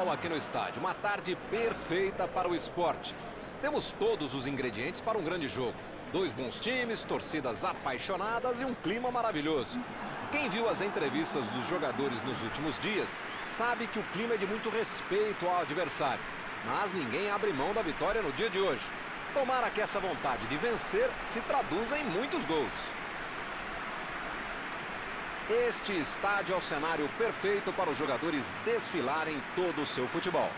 sol aqui no estádio. Uma tarde perfeita para o esporte. Temos todos os ingredientes para um grande jogo. Dois bons times, torcidas apaixonadas e um clima maravilhoso. Quem viu as entrevistas dos jogadores nos últimos dias sabe que o clima é de muito respeito ao adversário. Mas ninguém abre mão da vitória no dia de hoje. Tomara que essa vontade de vencer se traduza em muitos gols. Este estádio é o cenário perfeito para os jogadores desfilarem todo o seu futebol.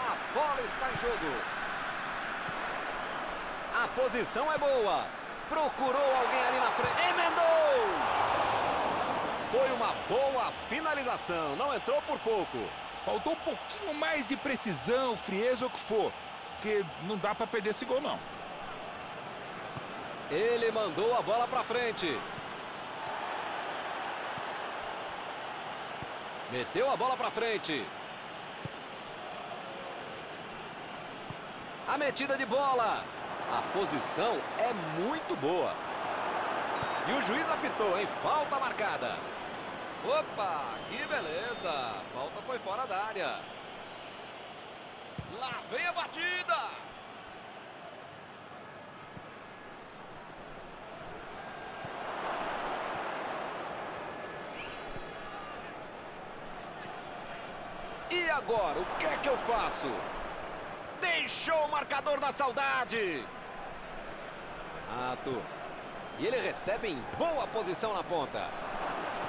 A bola está em jogo. A posição é boa. Procurou alguém ali na frente. Emendou! Foi uma boa finalização. Não entrou por pouco. Faltou um pouquinho mais de precisão, frieza, o que for. Porque não dá para perder esse gol, não. Ele mandou a bola para frente. Meteu a bola para frente. A metida de bola. A posição é muito boa. E o juiz apitou, hein? Falta marcada. Opa, que beleza. Falta foi fora da área. Lá vem a batida. E agora, o que é que eu faço? Deixou o marcador da saudade. Ato. E ele recebe em boa posição na ponta.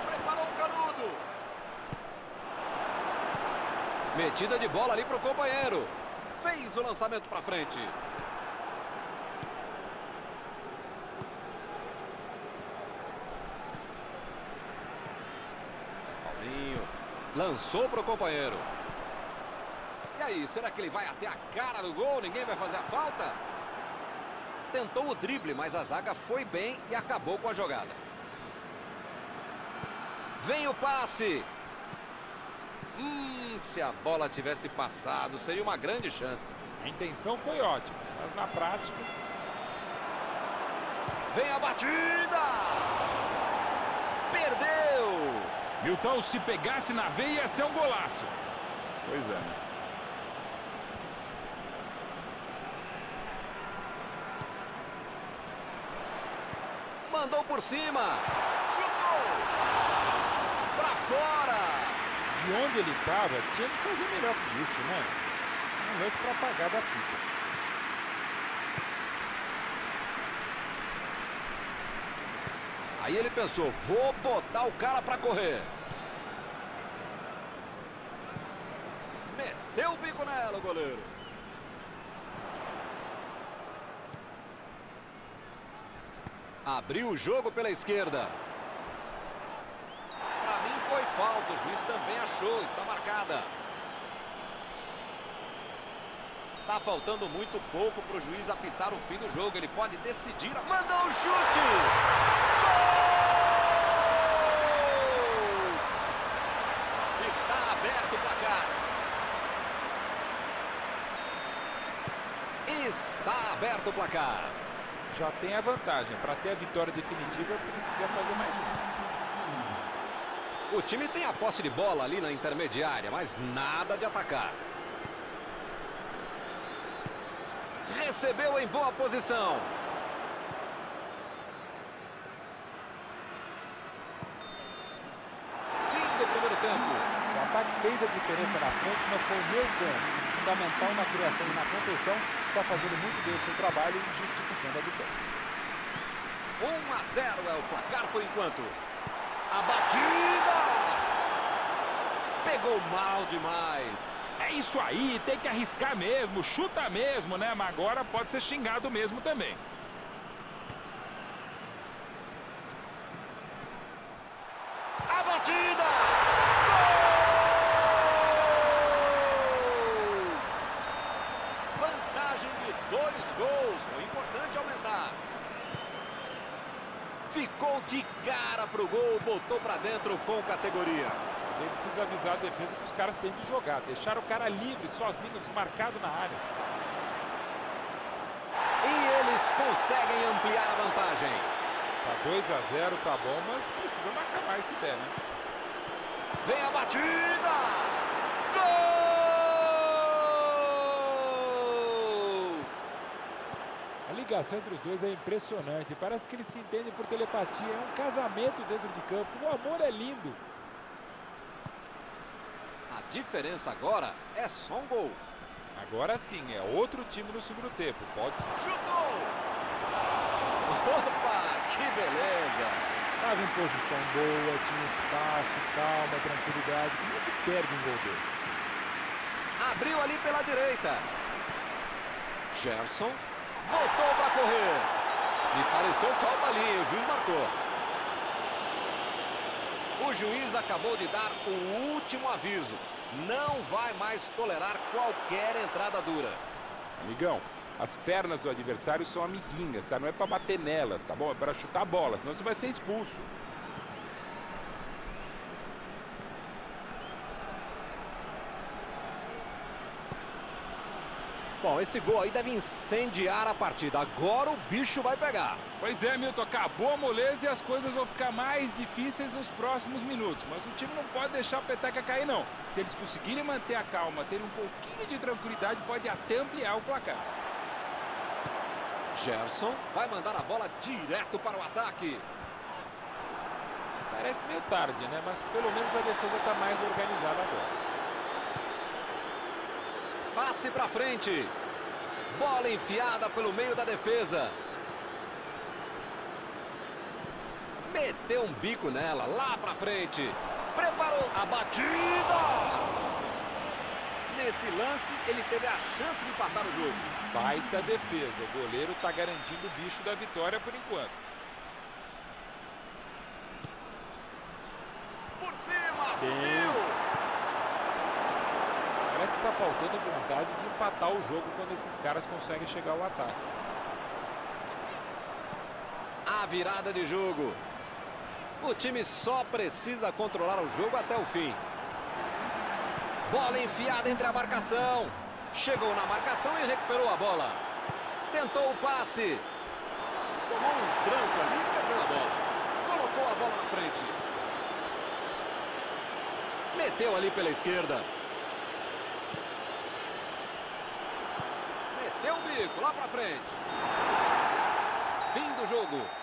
Preparou o canudo. Metida de bola ali para o companheiro. Fez o lançamento para frente. Paulinho. Lançou para o companheiro. E aí, será que ele vai até a cara do gol? Ninguém vai fazer a falta? Tentou o drible, mas a zaga foi bem e acabou com a jogada. Vem o passe. Se a bola tivesse passado, seria uma grande chance. A intenção foi ótima, mas na prática... Vem a batida! Perdeu! Milton, se pegasse na veia, ia ser um golaço. Pois é, né? Mandou por cima. Chutou. Pra fora. De onde ele estava, tinha que fazer melhor que isso, né? Um lance pra apagar da fita. Aí ele pensou, vou botar o cara pra correr. Meteu o bico nela, o goleiro. Abriu o jogo pela esquerda. Para mim foi falta. O juiz também achou. Está marcada. Está faltando muito pouco para o juiz apitar o fim do jogo. Ele pode decidir. Mandou o chute. Gol! Está aberto o placar. Está aberto o placar. Já tem a vantagem. Para ter a vitória definitiva, precisa fazer mais um. O time tem a posse de bola ali na intermediária, mas nada de atacar. Recebeu em boa posição. Fim do primeiro tempo. O ataque fez a diferença na frente, mas foi o meio campo fundamental na criação e na contenção. Está fazendo muito bem o seu trabalho e justificando a vitória. 1 a 0 é o placar por enquanto. A batida! Pegou mal demais. É isso aí, tem que arriscar mesmo, chuta mesmo, né? Mas agora pode ser xingado mesmo também. batida! Gol! Vantagem de 2 gols. Foi importante aumentar. Ficou de cara pro gol, botou pra dentro com categoria. Ele precisa avisar a defesa que os caras têm que jogar. Deixar o cara livre, sozinho, desmarcado na área. E eles conseguem ampliar a vantagem. Tá 2-0, tá bom, mas precisa marcar mais se der, né? Vem a batida! Gol! A ligação entre os dois é impressionante. Parece que eles se entendem por telepatia. É um casamento dentro de campo. O amor é lindo. A diferença agora é só um gol. Agora sim, é outro time no segundo tempo. Pode ser. Chutou! Opa! Que beleza! Estava em posição boa, tinha espaço, calma, tranquilidade. Como é que perde um gol desse? Abriu ali pela direita. Gerson botou para correr. Me pareceu falta ali, o juiz marcou. O juiz acabou de dar o último aviso. Não vai mais tolerar qualquer entrada dura. Amigão. As pernas do adversário são amiguinhas, tá? Não é pra bater nelas, tá bom? É pra chutar a bola, senão você vai ser expulso. Bom, esse gol aí deve incendiar a partida. Agora o bicho vai pegar. Pois é, Milton, acabou a moleza e as coisas vão ficar mais difíceis nos próximos minutos. Mas o time não pode deixar a peteca cair, não. Se eles conseguirem manter a calma, terem um pouquinho de tranquilidade, pode até ampliar o placar. Gerson vai mandar a bola direto para o ataque. Parece meio tarde, né? Mas pelo menos a defesa está mais organizada agora. Passe para frente. Bola enfiada pelo meio da defesa. Meteu um bico nela, lá para frente. Preparou a batida. Nesse lance, ele teve a chance de empatar o jogo. Baita defesa. O goleiro está garantindo o bicho da vitória por enquanto. Por cima, subiu! Parece que está faltando vontade de empatar o jogo quando esses caras conseguem chegar ao ataque. A virada de jogo. O time só precisa controlar o jogo até o fim. Bola enfiada entre a marcação. Chegou na marcação e recuperou a bola. Tentou o passe. Tomou um branco ali e perdeu a bola. Colocou a bola na frente. Meteu ali pela esquerda. Meteu o bico lá pra frente. Fim do jogo.